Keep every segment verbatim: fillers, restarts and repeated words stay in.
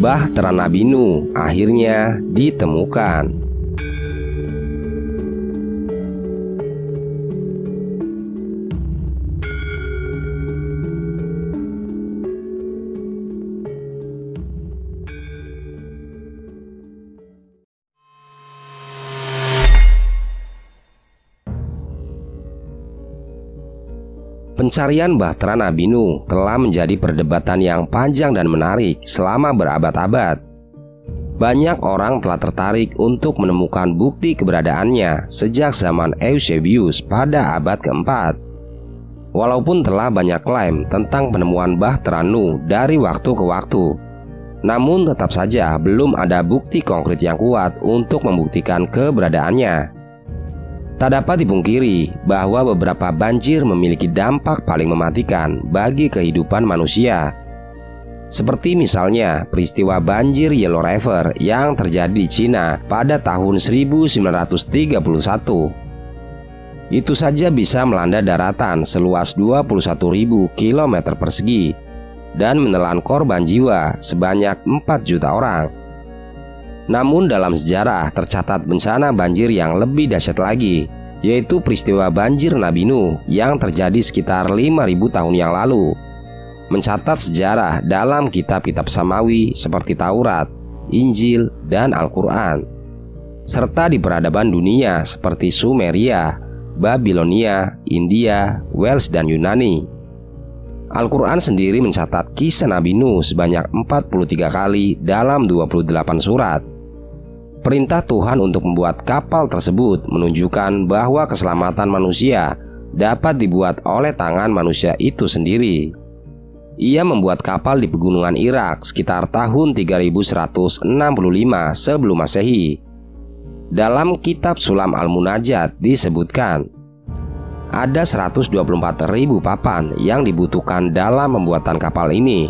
Bahtera Nabi Nuh akhirnya ditemukan. Pencarian Bahtera Nabi Nuh telah menjadi perdebatan yang panjang dan menarik selama berabad-abad. Banyak orang telah tertarik untuk menemukan bukti keberadaannya sejak zaman Eusebius pada abad keempat. Walaupun telah banyak klaim tentang penemuan Bahtera Nuh dari waktu ke waktu, namun tetap saja belum ada bukti konkret yang kuat untuk membuktikan keberadaannya. Tak dapat dipungkiri bahwa beberapa banjir memiliki dampak paling mematikan bagi kehidupan manusia. Seperti misalnya peristiwa banjir Yellow River yang terjadi di Cina pada tahun seribu sembilan ratus tiga puluh satu. Itu saja bisa melanda daratan seluas dua puluh satu ribu kilometer persegi dan menelan korban jiwa sebanyak empat juta orang. Namun dalam sejarah tercatat bencana banjir yang lebih dahsyat lagi, yaitu peristiwa banjir Nabi Nuh yang terjadi sekitar lima ribu tahun yang lalu. Mencatat sejarah dalam kitab-kitab samawi seperti Taurat, Injil, dan Al-Quran, serta di peradaban dunia seperti Sumeria, Babylonia, India, Wales, dan Yunani. Al-Quran sendiri mencatat kisah Nabi Nuh sebanyak empat puluh tiga kali dalam dua puluh delapan surat. Perintah Tuhan untuk membuat kapal tersebut menunjukkan bahwa keselamatan manusia dapat dibuat oleh tangan manusia itu sendiri. Ia membuat kapal di pegunungan Irak sekitar tahun tiga ribu seratus enam puluh lima sebelum Masehi. Dalam kitab Sulam Al-Munajat disebutkan, ada seratus dua puluh empat ribu papan yang dibutuhkan dalam pembuatan kapal ini.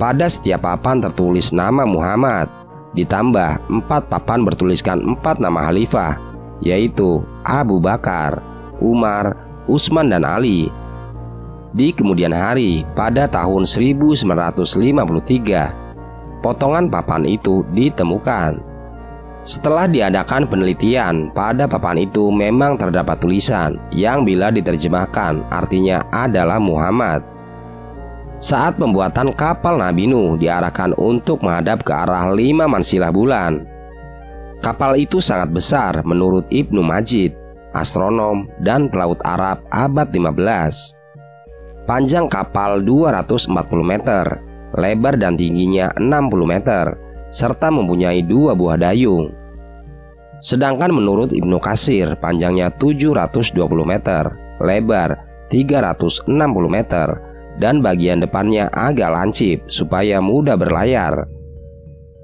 Pada setiap papan tertulis nama Muhammad, ditambah empat papan bertuliskan empat nama khalifah, yaitu Abu Bakar, Umar, Utsman, dan Ali. Di kemudian hari pada tahun seribu sembilan ratus lima puluh tiga, potongan papan itu ditemukan. Setelah diadakan penelitian, pada papan itu memang terdapat tulisan yang bila diterjemahkan artinya adalah Muhammad. Saat pembuatan kapal Nabi Nuh diarahkan untuk menghadap ke arah lima mansilah bulan. Kapal itu sangat besar menurut Ibnu Majid, astronom dan pelaut Arab abad lima belas. Panjang kapal dua ratus empat puluh meter, lebar dan tingginya enam puluh meter, serta mempunyai dua buah dayung. Sedangkan menurut Ibnu Katsir panjangnya tujuh ratus dua puluh meter, lebar tiga ratus enam puluh meter, dan bagian depannya agak lancip supaya mudah berlayar.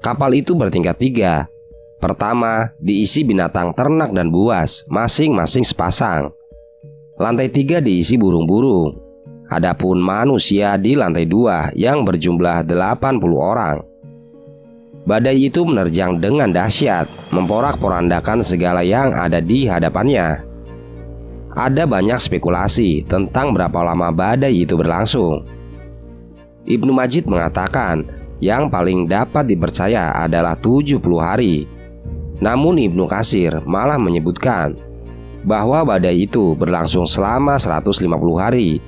Kapal itu bertingkat tiga. Pertama, diisi binatang ternak dan buas, masing-masing sepasang. Lantai tiga diisi burung-burung. Adapun manusia di lantai dua yang berjumlah delapan puluh orang. Badai itu menerjang dengan dahsyat, memporak-porandakan segala yang ada di hadapannya. Ada banyak spekulasi tentang berapa lama badai itu berlangsung. Ibnu Majid mengatakan yang paling dapat dipercaya adalah tujuh puluh hari. Namun Ibnu Katsir malah menyebutkan bahwa badai itu berlangsung selama seratus lima puluh hari,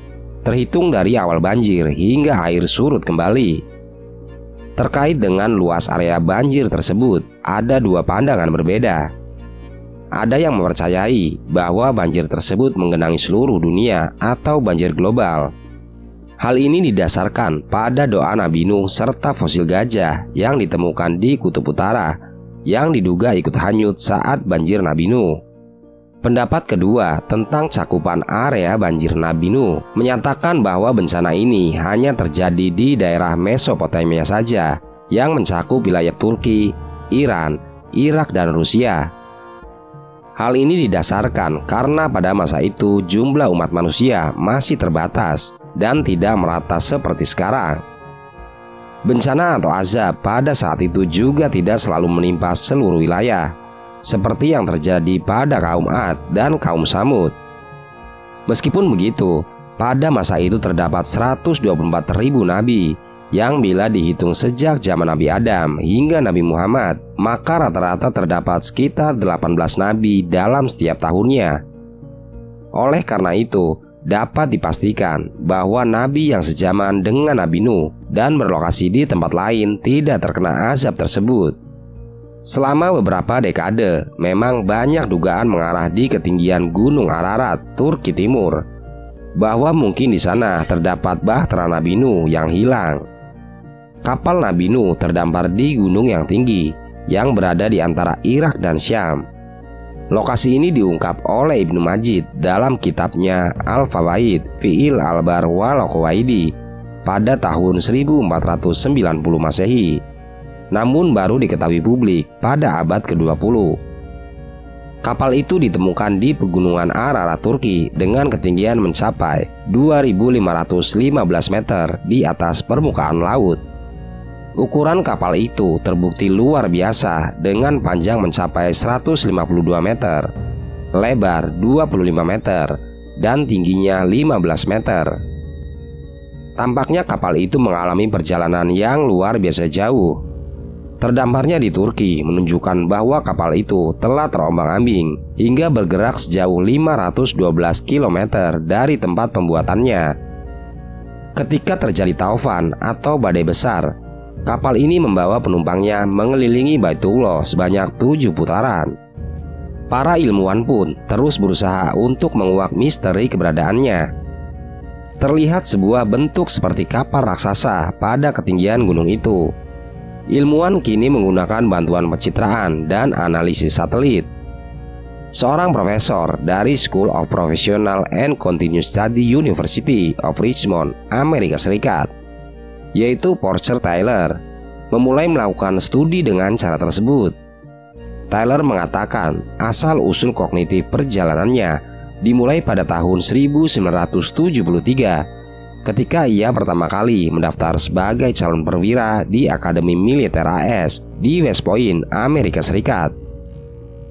terhitung dari awal banjir hingga air surut kembali. Terkait dengan luas area banjir tersebut, ada dua pandangan berbeda. Ada yang mempercayai bahwa banjir tersebut menggenangi seluruh dunia atau banjir global. Hal ini didasarkan pada doa Nabi Nuh serta fosil gajah yang ditemukan di Kutub Utara yang diduga ikut hanyut saat banjir Nabi Nuh. Pendapat kedua tentang cakupan area banjir Nabi Nuh menyatakan bahwa bencana ini hanya terjadi di daerah Mesopotamia saja yang mencakup wilayah Turki, Iran, Irak, dan Rusia. Hal ini didasarkan karena pada masa itu jumlah umat manusia masih terbatas dan tidak merata seperti sekarang. Bencana atau azab pada saat itu juga tidak selalu menimpa seluruh wilayah, seperti yang terjadi pada kaum Ad dan kaum Samud. Meskipun begitu, pada masa itu terdapat seratus dua puluh empat ribu nabi yang bila dihitung sejak zaman Nabi Adam hingga Nabi Muhammad, maka rata-rata terdapat sekitar delapan belas nabi dalam setiap tahunnya. Oleh karena itu, dapat dipastikan bahwa nabi yang sejaman dengan Nabi Nuh dan berlokasi di tempat lain tidak terkena azab tersebut. Selama beberapa dekade, memang banyak dugaan mengarah di ketinggian Gunung Ararat, Turki Timur, bahwa mungkin di sana terdapat bahtera Nabi Nuh yang hilang. Kapal Nabi Nuh terdampar di gunung yang tinggi yang berada di antara Irak dan Syam. Lokasi ini diungkap oleh Ibnu Majid dalam kitabnya al-fawait fi'il albar walaukwaidi pada tahun seribu empat ratus sembilan puluh Masehi, namun baru diketahui publik pada abad ke-dua puluh. Kapal itu ditemukan di pegunungan Ararat, Turki dengan ketinggian mencapai dua ribu lima ratus lima belas meter di atas permukaan laut. Ukuran kapal itu terbukti luar biasa dengan panjang mencapai seratus lima puluh dua meter, lebar dua puluh lima meter, dan tingginya lima belas meter. Tampaknya kapal itu mengalami perjalanan yang luar biasa jauh. Terdamparnya di Turki menunjukkan bahwa kapal itu telah terombang-ambing hingga bergerak sejauh lima ratus dua belas kilometer dari tempat pembuatannya. Ketika terjadi taufan atau badai besar, kapal ini membawa penumpangnya mengelilingi Baitullah sebanyak tujuh putaran. Para ilmuwan pun terus berusaha untuk menguak misteri keberadaannya. Terlihat sebuah bentuk seperti kapal raksasa pada ketinggian gunung itu. Ilmuwan kini menggunakan bantuan pencitraan dan analisis satelit. Seorang profesor dari School of Professional and Continuous Study University of Richmond, Amerika Serikat, yaitu Porsche Tyler, memulai melakukan studi dengan cara tersebut. Tyler mengatakan asal-usul kognitif perjalanannya dimulai pada tahun seribu sembilan ratus tujuh puluh tiga ketika ia pertama kali mendaftar sebagai calon perwira di Akademi Militer A S di West Point, Amerika Serikat.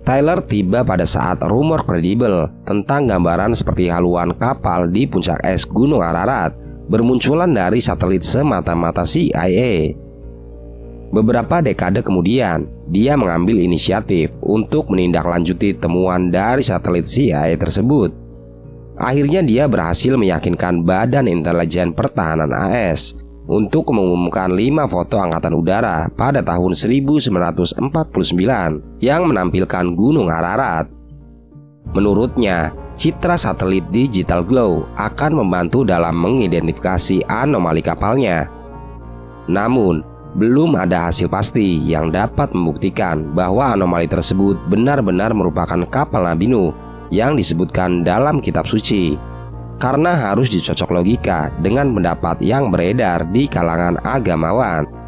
Tyler tiba pada saat rumor kredibel tentang gambaran seperti haluan kapal di puncak es Gunung Ararat bermunculan dari satelit semata-mata C I A. Beberapa dekade kemudian, dia mengambil inisiatif untuk menindaklanjuti temuan dari satelit C I A tersebut. Akhirnya dia berhasil meyakinkan Badan Intelijen Pertahanan A S untuk mengumumkan lima foto Angkatan Udara pada tahun seribu sembilan ratus empat puluh sembilan yang menampilkan Gunung Ararat. Menurutnya, citra satelit Digital Glow akan membantu dalam mengidentifikasi anomali kapalnya. Namun, belum ada hasil pasti yang dapat membuktikan bahwa anomali tersebut benar-benar merupakan kapal Nabi Nuh yang disebutkan dalam kitab suci, karena harus dicocok logika dengan pendapat yang beredar di kalangan agamawan.